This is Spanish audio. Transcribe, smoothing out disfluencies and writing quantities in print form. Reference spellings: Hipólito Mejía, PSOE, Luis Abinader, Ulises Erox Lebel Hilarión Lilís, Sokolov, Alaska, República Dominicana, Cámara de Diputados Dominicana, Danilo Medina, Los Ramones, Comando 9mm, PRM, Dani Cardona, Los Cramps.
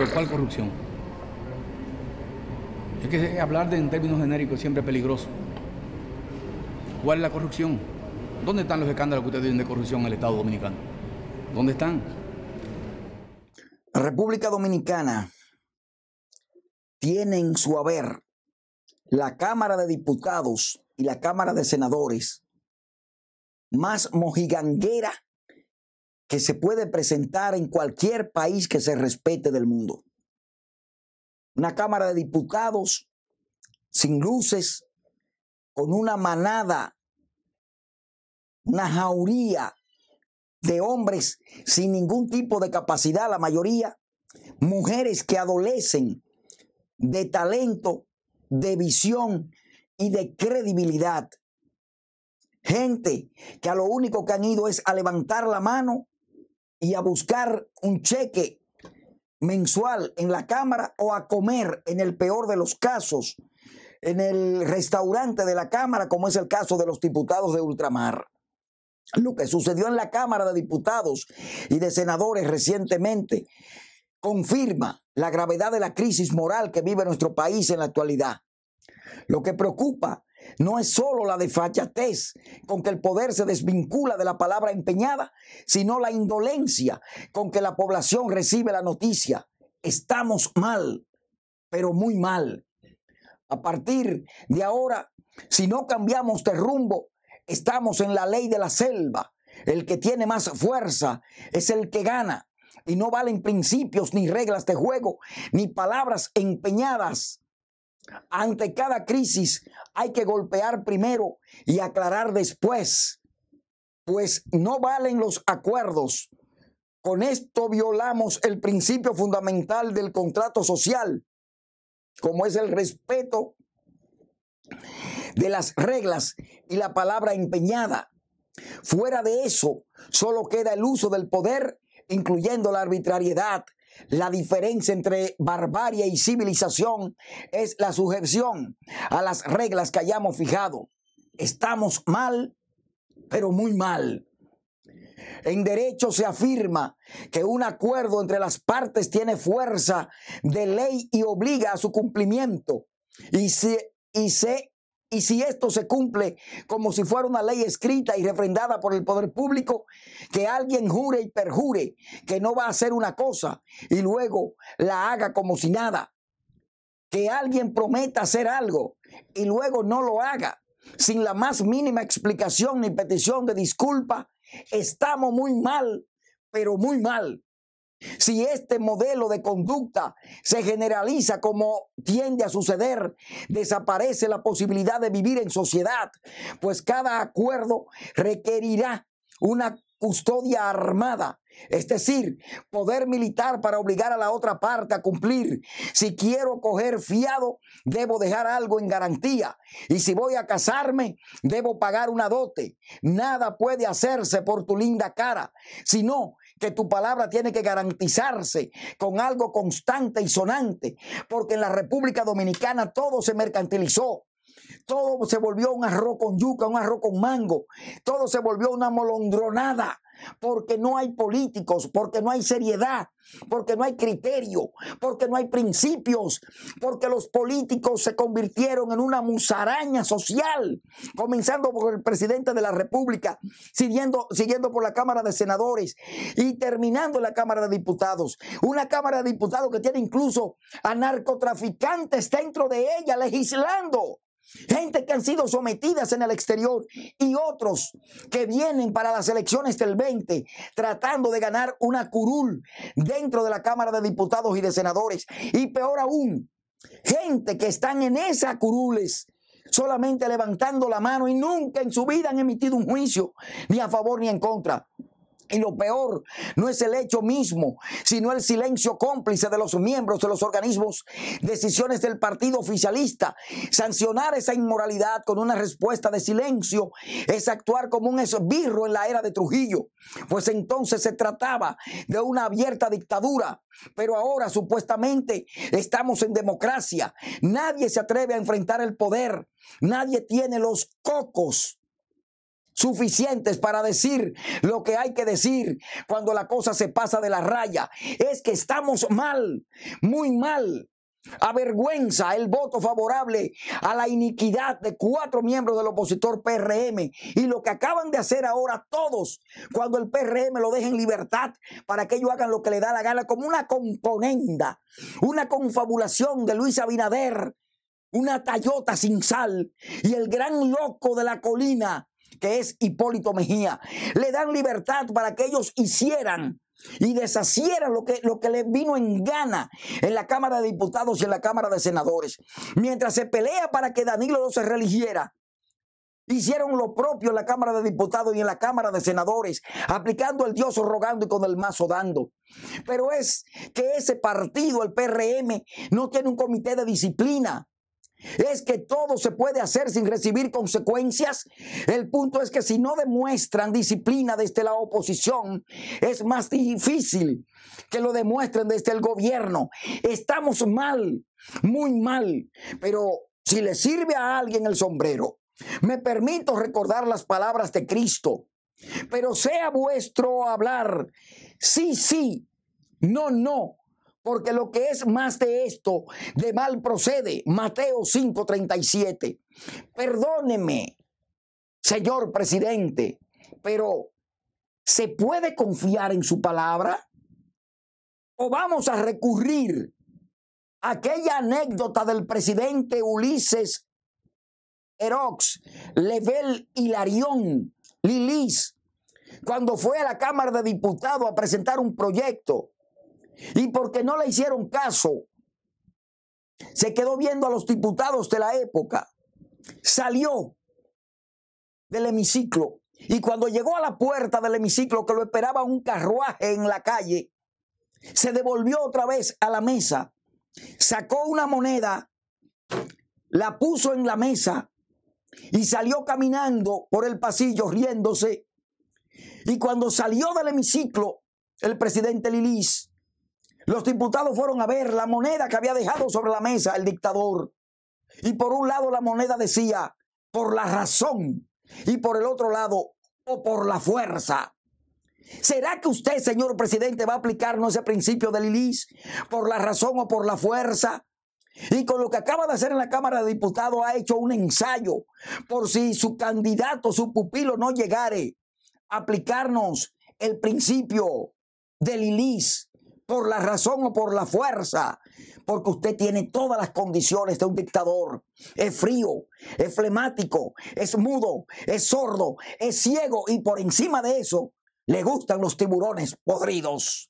¿Pero cuál corrupción? Es que hablar en términos genéricos siempre es peligroso. ¿Cuál es la corrupción? ¿Dónde están los escándalos que ustedes tienen de corrupción en el Estado dominicano? ¿Dónde están? La República Dominicana tiene en su haber la Cámara de Diputados y la Cámara de Senadores más mojiganguera que se puede presentar en cualquier país que se respete del mundo. Una Cámara de Diputados sin luces, con una manada, una jauría de hombres sin ningún tipo de capacidad, la mayoría, mujeres que adolecen de talento, de visión y de credibilidad. Gente que a lo único que han ido es a levantar la mano y a buscar un cheque mensual en la Cámara o a comer, en el peor de los casos, en el restaurante de la Cámara, como es el caso de los diputados de ultramar. Lo que sucedió en la Cámara de Diputados y de Senadores recientemente confirma la gravedad de la crisis moral que vive nuestro país en la actualidad. Lo que preocupa no es solo la desfachatez con que el poder se desvincula de la palabra empeñada, sino la indolencia con que la población recibe la noticia. Estamos mal, pero muy mal. A partir de ahora, si no cambiamos de rumbo, estamos en la ley de la selva. El que tiene más fuerza es el que gana, y no valen principios ni reglas de juego, ni palabras empeñadas. Ante cada crisis hay que golpear primero y aclarar después, pues no valen los acuerdos. Con esto violamos el principio fundamental del contrato social, como es el respeto de las reglas y la palabra empeñada. Fuera de eso, solo queda el uso del poder, incluyendo la arbitrariedad. La diferencia entre barbarie y civilización es la sujeción a las reglas que hayamos fijado. Estamos mal, pero muy mal. En derecho se afirma que un acuerdo entre las partes tiene fuerza de ley y obliga a su cumplimiento. Y si esto se cumple como si fuera una ley escrita y refrendada por el poder público, que alguien jure y perjure que no va a hacer una cosa y luego la haga como si nada. Que alguien prometa hacer algo y luego no lo haga, sin la más mínima explicación ni petición de disculpa. Estamos muy mal, pero muy mal. Si este modelo de conducta se generaliza como tiende a suceder, desaparece la posibilidad de vivir en sociedad, pues cada acuerdo requerirá una custodia armada, es decir, poder militar para obligar a la otra parte a cumplir. Si quiero coger fiado, debo dejar algo en garantía. Y si voy a casarme, debo pagar una dote. Nada puede hacerse por tu linda cara, sino que tu palabra tiene que garantizarse con algo constante y sonante, porque en la República Dominicana todo se mercantilizó, todo se volvió un arroz con yuca, un arroz con mango, todo se volvió una molondronada, porque no hay políticos, porque no hay seriedad, porque no hay criterio, porque no hay principios, porque los políticos se convirtieron en una musaraña social, comenzando por el presidente de la República, siguiendo por la Cámara de Senadores y terminando en la Cámara de Diputados. Una Cámara de Diputados que tiene incluso a narcotraficantes dentro de ella legislando. Gente que han sido sometidas en el exterior y otros que vienen para las elecciones del 20 tratando de ganar una curul dentro de la Cámara de Diputados y de Senadores. Y peor aún, gente que están en esas curules solamente levantando la mano y nunca en su vida han emitido un juicio ni a favor ni en contra. Y lo peor no es el hecho mismo, sino el silencio cómplice de los miembros de los organismos, decisiones del partido oficialista. Sancionar esa inmoralidad con una respuesta de silencio es actuar como un esbirro en la era de Trujillo, pues entonces se trataba de una abierta dictadura. Pero ahora supuestamente estamos en democracia. Nadie se atreve a enfrentar el poder. Nadie tiene los cocos suficientes para decir lo que hay que decir cuando la cosa se pasa de la raya. Es que estamos mal, muy mal. Avergüenza el voto favorable a la iniquidad de 4 miembros del opositor PRM y lo que acaban de hacer ahora todos cuando el PRM lo deja en libertad para que ellos hagan lo que les da la gana, como una componenda, una confabulación de Luis Abinader, una tallota sin sal y el gran loco de la colina que es Hipólito Mejía. Le dan libertad para que ellos hicieran y deshacieran lo que les vino en gana en la Cámara de Diputados y en la Cámara de Senadores. Mientras se pelea para que Danilo no se reeligiera, hicieron lo propio en la Cámara de Diputados y en la Cámara de Senadores, aplicando el dioso rogando y con el mazo dando. Pero es que ese partido, el PRM, no tiene un comité de disciplina. Es que todo se puede hacer sin recibir consecuencias. El punto es que si no demuestran disciplina desde la oposición, es más difícil que lo demuestren desde el gobierno. Estamos mal, muy mal, pero si le sirve a alguien el sombrero, me permito recordar las palabras de Cristo: pero sea vuestro hablar sí, sí, no, no, porque lo que es más de esto, de mal procede. Mateo 5:37. Perdóneme, señor presidente, pero ¿se puede confiar en su palabra? ¿O vamos a recurrir a aquella anécdota del presidente Ulises Erox Lebel Hilarión Lilís, cuando fue a la Cámara de Diputados a presentar un proyecto? Y porque no le hicieron caso, se quedó viendo a los diputados de la época, salió del hemiciclo y cuando llegó a la puerta del hemiciclo, que lo esperaba un carruaje en la calle, se devolvió otra vez a la mesa, sacó una moneda, la puso en la mesa y salió caminando por el pasillo riéndose. Y cuando salió del hemiciclo, el presidente Lilís, los diputados fueron a ver la moneda que había dejado sobre la mesa el dictador. Y por un lado la moneda decía, por la razón, y por el otro lado, o por la fuerza. ¿Será que usted, señor presidente, va a aplicarnos ese principio de Lilís, por la razón o por la fuerza? Y con lo que acaba de hacer en la Cámara de Diputados ha hecho un ensayo por si su candidato, su pupilo no llegare a aplicarnos el principio de Lilís, por la razón o por la fuerza, porque usted tiene todas las condiciones de un dictador. Es frío, es flemático, es mudo, es sordo, es ciego y por encima de eso le gustan los tiburones podridos.